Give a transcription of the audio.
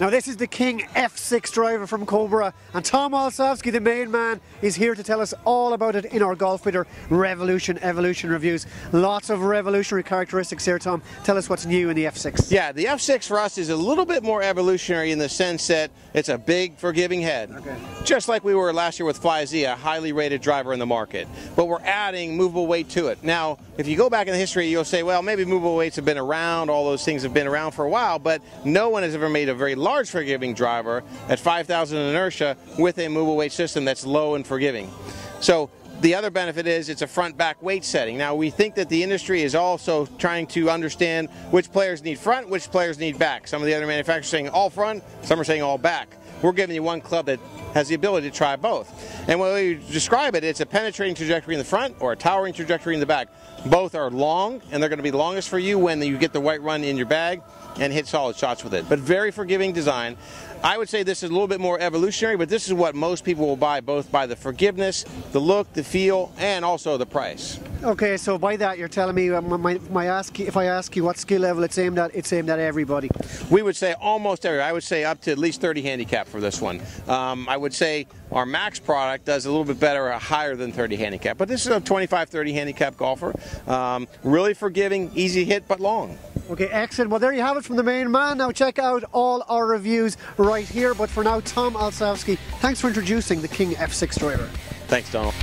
Now this is the King F6 driver from Cobra, and Tom Olsavsky, the main man, is here to tell us all about it in our Golfbidder Revolution Evolution Reviews. Lots of revolutionary characteristics here, Tom. Tell us what's new in the F6. Yeah, the F6 for us is a little bit more evolutionary in the sense that it's a big, forgiving head. Okay. Just like we were last year with FlyZ, a highly rated driver in the market. But we're adding movable weight to it. Now, if you go back in the history, you'll say, well, maybe movable weights have been around, all those things have been around for a while, but no one has ever made a very large forgiving driver at 5,000 inertia with a movable weight system that's low and forgiving. So the other benefit is it's a front-back weight setting. Now we think that the industry is also trying to understand which players need front, which players need back. Some of the other manufacturers are saying all front, some are saying all back. We're giving you one club that has the ability to try both. And when we describe it, it's a penetrating trajectory in the front or a towering trajectory in the back. Both are long, and they're going to be longest for you when you get the white run in your bag and hit solid shots with it. But very forgiving design. I would say this is a little bit more evolutionary, but this is what most people will buy, both by the forgiveness, the look, the feel, and also the price. Okay, so by that you're telling me, if I ask you what skill level it's aimed at everybody. We would say almost everybody. I would say up to at least 30 handicap for this one. I would say our max product does a little bit better, higher than 30 handicap. But this is a 25, 30 handicap golfer. Really forgiving, easy hit, but long. Okay, excellent. Well, there you have it from the main man. Now check out all our reviews right here. But for now, Tom Olsavsky, thanks for introducing the King F6 driver. Thanks, Donald.